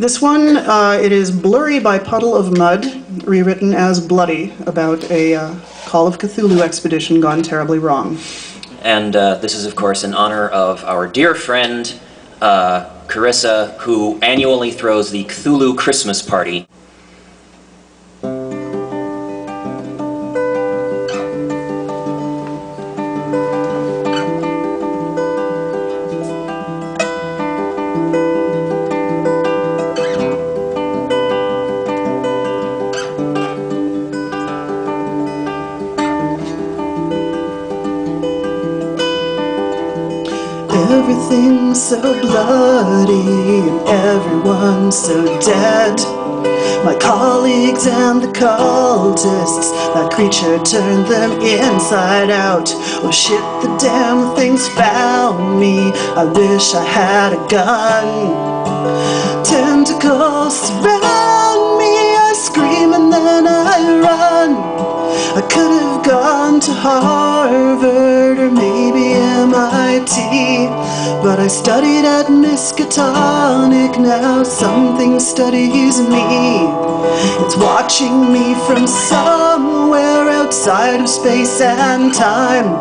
This one, it is Blurry by Puddle of Mudd, rewritten as Bloody, about a Call of Cthulhu expedition gone terribly wrong. And this is, of course, in honor of our dear friend, Carissa, who annually throws the Cthulhu Christmas party. Everything's so bloody and everyone's so dead. My colleagues and the cultists, that creature turned them inside out. Oh shit, the damn thing's found me. I wish I had a gun. Tentacles surround me, I scream and then I run. I could have gone to Harvard or maybe M.I.T., but I studied at Miskatonic. Now something studies me. It's watching me from somewhere outside of space and time.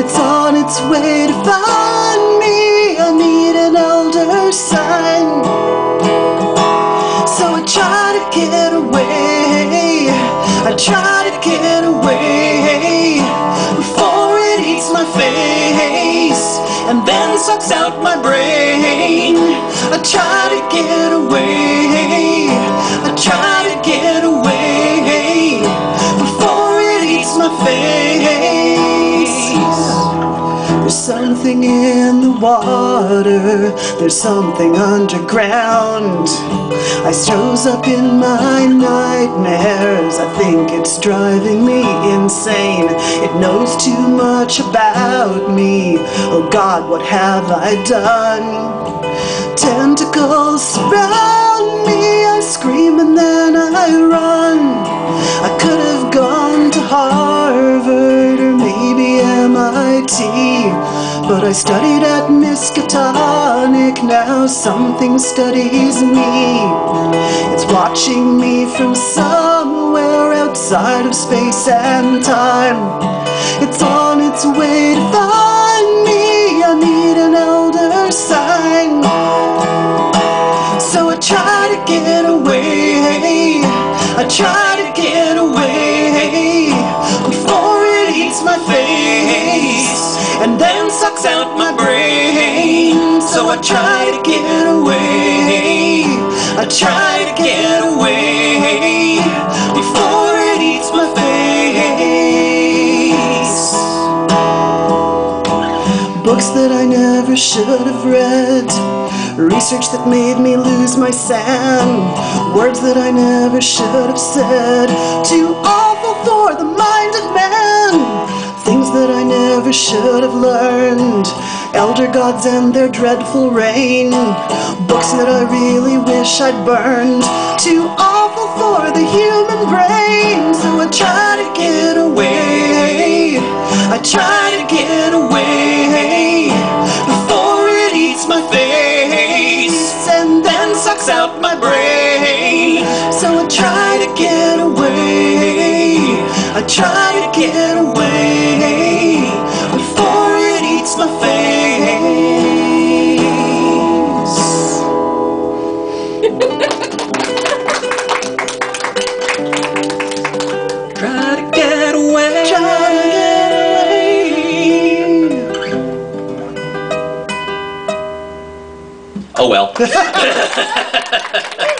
It's on its way to find me. I need an elder sign. So I try to get away. I try to get away before it eats my face and then sucks out my brain. I try to get away. I try to get away before it eats my face. There's something in the water. There's something underground. It shows up in my nightmares. I think it's driving me insane. It knows too much about me. Oh God, what have I done? Tentacles surround me, I scream and then I run. I could have gone to Harvard or maybe M.I.T., but I studied at Miskatonic. Now something studies me. It's watching me from somewhere outside of space and time. It's on its way to find me. I need an elder sign. So I try to get away. I try to get away before it eats my face and then sucks out my brain. So I try to get away. I try to get away before it eats my face. Books that I never should have read, research that made me lose my SAN, words that I never should have said, too awful for the mind of man. Things that I never should have learned, elder gods and their dreadful reign, books that I really wish I'd burned, too awful for the human brain. So I try to get away. I try to get away before it eats my face and then sucks out my brain. So I try to get away. I try to get away before it eats my face. Try to get away. Try to get away. Oh well.